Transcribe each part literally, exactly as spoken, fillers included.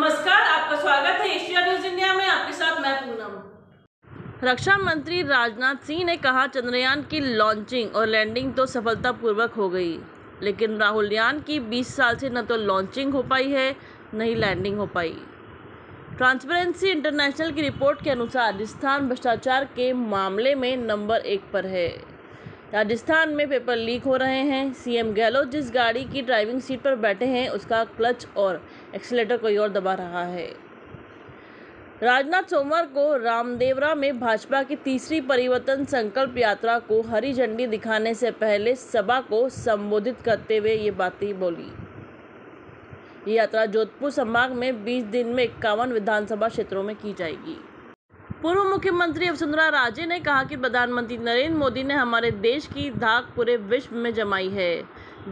नमस्कार, आपका स्वागत है एशिया न्यूज इंडिया में। आपके साथ मैं पूनम। रक्षा मंत्री राजनाथ सिंह ने कहा, चंद्रयान की लॉन्चिंग और लैंडिंग तो सफलतापूर्वक हो गई, लेकिन राहुलयान की बीस साल से न तो लॉन्चिंग हो पाई है न ही लैंडिंग हो पाई। ट्रांसपेरेंसी इंटरनेशनल की रिपोर्ट के अनुसार राजस्थान भ्रष्टाचार के मामले में नंबर एक पर है। राजस्थान में पेपर लीक हो रहे हैं। सीएम गहलोत जिस गाड़ी की ड्राइविंग सीट पर बैठे हैं उसका क्लच और एक्सीलेटर कोई और दबा रहा है। राजनाथ सोमवार को रामदेवरा में भाजपा की तीसरी परिवर्तन संकल्प यात्रा को हरी झंडी दिखाने से पहले सभा को संबोधित करते हुए ये बातें बोली। ये यात्रा जोधपुर संभाग में बीस दिन में इक्यावन विधानसभा क्षेत्रों में की जाएगी। पूर्व मुख्यमंत्री वसुंधरा राजे ने कहा कि प्रधानमंत्री नरेंद्र मोदी ने हमारे देश की धाक पूरे विश्व में जमाई है।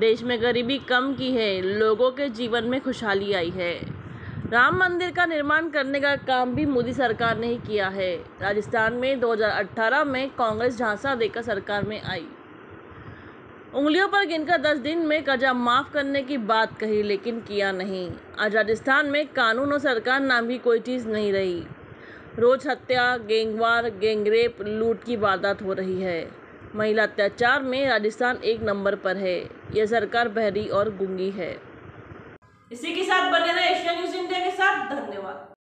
देश में गरीबी कम की है, लोगों के जीवन में खुशहाली आई है। राम मंदिर का निर्माण करने का काम भी मोदी सरकार ने ही किया है। राजस्थान में दो हज़ार अठारह में कांग्रेस झांसा देकर सरकार में आई। उंगलियों पर गिनकर दस दिन में कर्जा माफ़ करने की बात कही, लेकिन किया नहीं। आज राजस्थान में कानून और सरकार नाम की कोई चीज़ नहीं रही। रोज हत्या, गैंगवार, गैंगरेप, लूट की वारदात हो रही है। महिला अत्याचार में राजस्थान एक नंबर पर है। यह सरकार बहरी और गूंगी है। इसी के साथ बने रहे एशिया न्यूज इंडिया के साथ। धन्यवाद।